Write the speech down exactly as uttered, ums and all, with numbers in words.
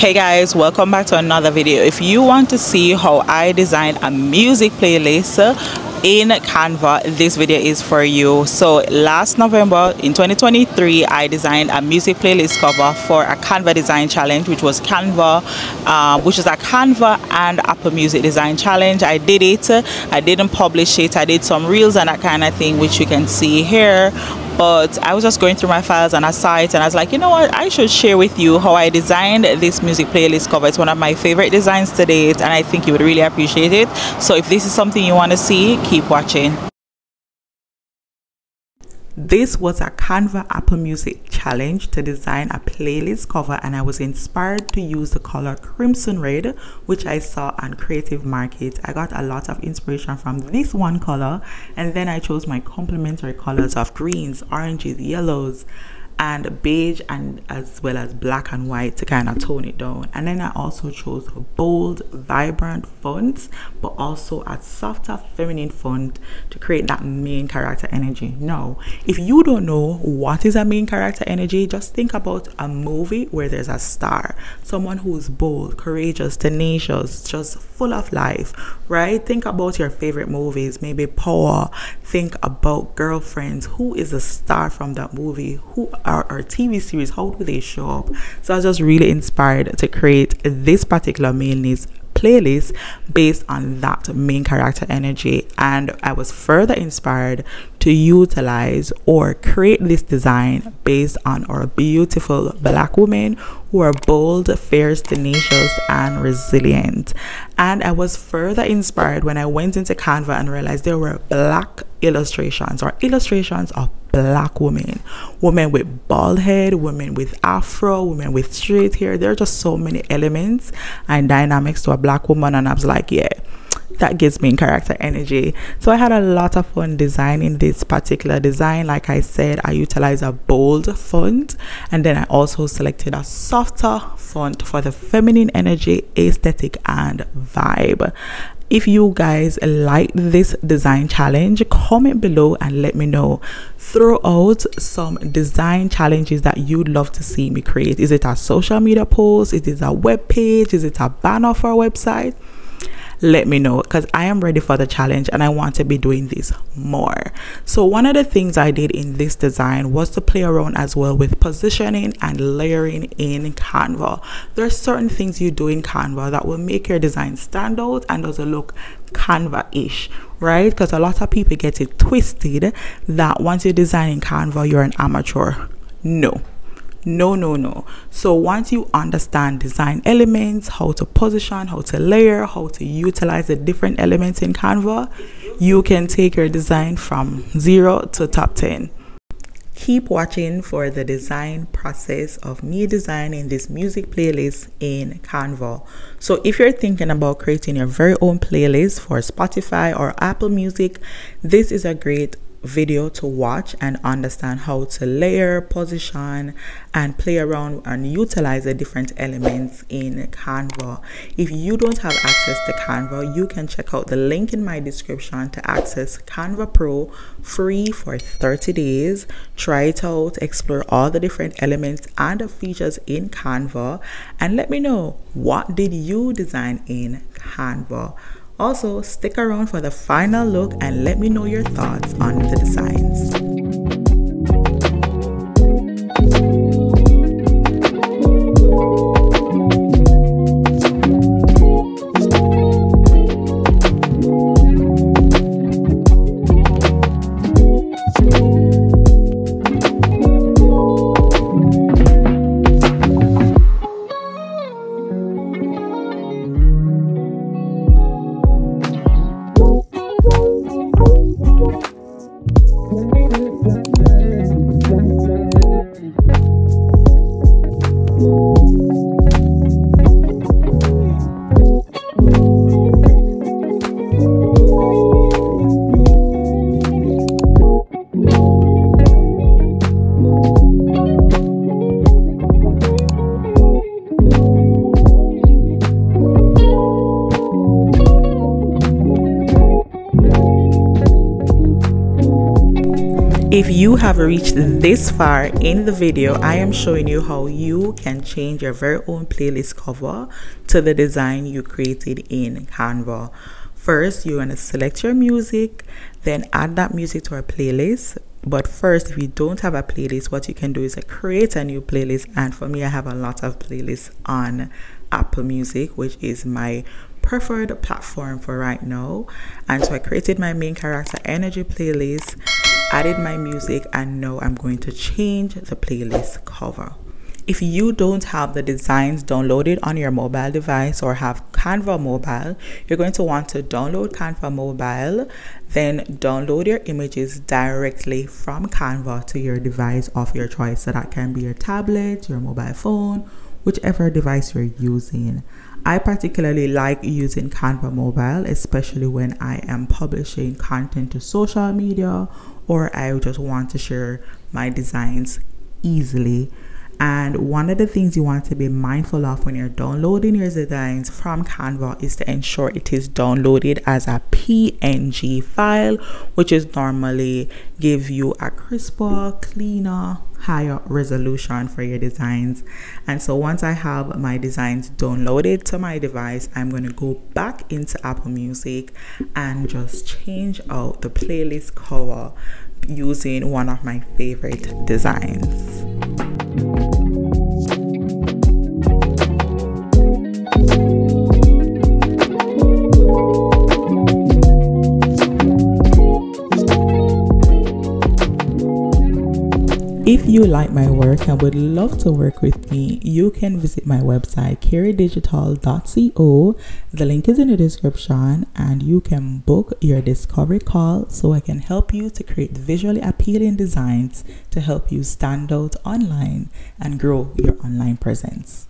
Hey guys, welcome back to another video. If you want to see how I designed a music playlist in Canva, this video is for you. So last November in twenty twenty-three, I designed a music playlist cover for a Canva design challenge, which was Canva uh, which is a Canva and Apple Music design challenge. I did it, I didn't publish it, I did some reels and that kind of thing, which you can see here. But I was just going through my files and I saw it and I was like, you know what, I should share with you how I designed this music playlist cover. It's one of my favorite designs to date and I think you would really appreciate it. So if this is something you want to see, keep watching. This was a Canva Apple Music challenge to design a playlist cover, and I was inspired to use the color Crimson Red, which I saw on Creative Market. I got a lot of inspiration from this one color, and then I chose my complementary colors of greens, oranges, yellows, and beige, and as well as black and white to kind of tone it down. And then I also chose bold, vibrant fonts, but also a softer feminine font to create that main character energy. Now, if you don't know what is a main character energy, just think about a movie where there's a star, someone who's bold, courageous, tenacious, just full of life, right? Think about your favorite movies, maybe Power. Think about Girlfriends. Who is the star from that movie? Who Our, our T V series, how do they show up? So I was just really inspired to create this particular main list playlist based on that main character energy, and I was further inspired to utilize or create this design based on our beautiful Black women who are bold, fierce, tenacious, and resilient. And I was further inspired when I went into Canva and realized there were Black illustrations or illustrations of Black women, women with bald head, women with afro, women with straight hair. There are just so many elements and dynamics to a Black woman, and I was like, yeah, that gives me character energy. So I had a lot of fun designing this particular design. Like I said, I utilized a bold font, and then I also selected a softer font for the feminine energy, aesthetic, and vibe. If you guys like this design challenge, comment below and let me know. Throw out some design challenges that you'd love to see me create. Is it a social media post? Is it a web page? Is it a banner for a website? Let me know, because I am ready for the challenge and I want to be doing this more. So one of the things I did in this design was to play around as well with positioning and layering in Canva. There are certain things you do in Canva that will make your design stand out and also look Canva-ish, right? Because a lot of people get it twisted that once you design in Canva, you're an amateur. No. no no no so once you understand design elements, how to position, how to layer, how to utilize the different elements in Canva, you can take your design from zero to top ten. Keep watching for the design process of me designing this music playlist in Canva. So if you're thinking about creating your very own playlist for Spotify or Apple Music, this is a great video to watch and understand how to layer, position, and play around and utilize the different elements in Canva. If you don't have access to Canva, you can check out the link in my description to access Canva Pro free for thirty days. Try it out, explore all the different elements and the features in Canva, and let me know, what did you design in Canva? Also, stick around for the final look and let me know your thoughts on the designs. Thank you. If you have reached this far in the video, I am showing you how you can change your very own playlist cover to the design you created in Canva. First, you want to select your music, then add that music to our playlist. But first, if you don't have a playlist, what you can do is create a new playlist. And for me, I have a lot of playlists on Apple Music, which is my preferred platform for right now. And so I created my main character energy playlist, added my music, and now I'm going to change the playlist cover. If you don't have the designs downloaded on your mobile device or have Canva Mobile, you're going to want to download Canva Mobile, then download your images directly from Canva to your device of your choice. So that can be your tablet, your mobile phone, whichever device you're using. I particularly like using Canva Mobile, especially when I am publishing content to social media or I just want to share my designs easily. And one of the things you want to be mindful of when you're downloading your designs from Canva is to ensure it is downloaded as a P N G file, which is normally give you a crisper, cleaner, higher resolution for your designs. And so once I have my designs downloaded to my device, I'm going to go back into Apple Music and just change out the playlist cover using one of my favorite designs. If you like my work and would love to work with me, you can visit my website carey digital dot co. The link is in the description, and you can book your discovery call so I can help you to create visually appealing designs to help you stand out online and grow your online presence.